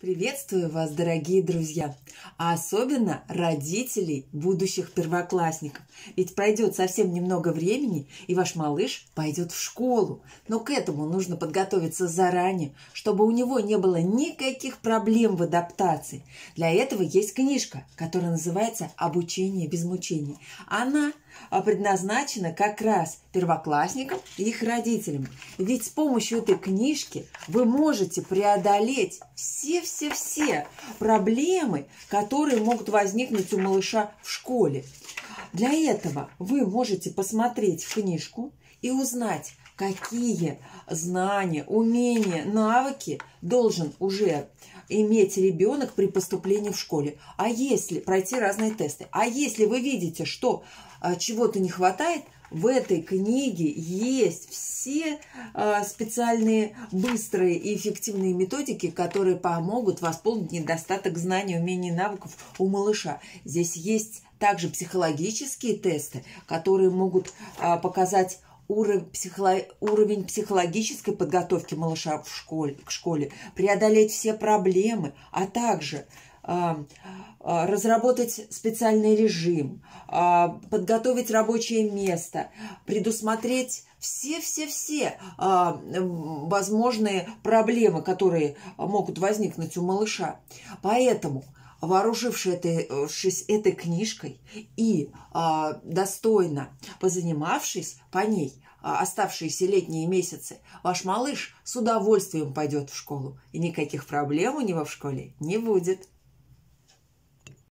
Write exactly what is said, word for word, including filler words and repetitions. Приветствую вас, дорогие друзья, а особенно родителей будущих первоклассников. Ведь пройдет совсем немного времени, и ваш малыш пойдет в школу. Но к этому нужно подготовиться заранее, чтобы у него не было никаких проблем в адаптации. Для этого есть книжка, которая называется «Обучение без мучений». Она предназначена как раз первоклассникам и их родителям. Ведь с помощью этой книжки вы можете преодолеть все-все все-все проблемы, которые могут возникнуть у малыша в школе. Для этого вы можете посмотреть в книжку и узнать, какие знания, умения, навыки должен уже иметь ребенок при поступлении в школе. А если пройти разные тесты, а если вы видите, что чего-то не хватает, в этой книге есть все специальные быстрые и эффективные методики, которые помогут восполнить недостаток знаний, умений, навыков у малыша. Здесь есть также психологические тесты, которые могут показать уровень психологической подготовки малыша в школе, к школе, преодолеть все проблемы, а также разработать специальный режим, подготовить рабочее место, предусмотреть все-все-все возможные проблемы, которые могут возникнуть у малыша. Поэтому, вооружившись этой, этой книжкой и достойно позанимавшись по ней оставшиеся летние месяцы, ваш малыш с удовольствием пойдет в школу, и никаких проблем у него в школе не будет.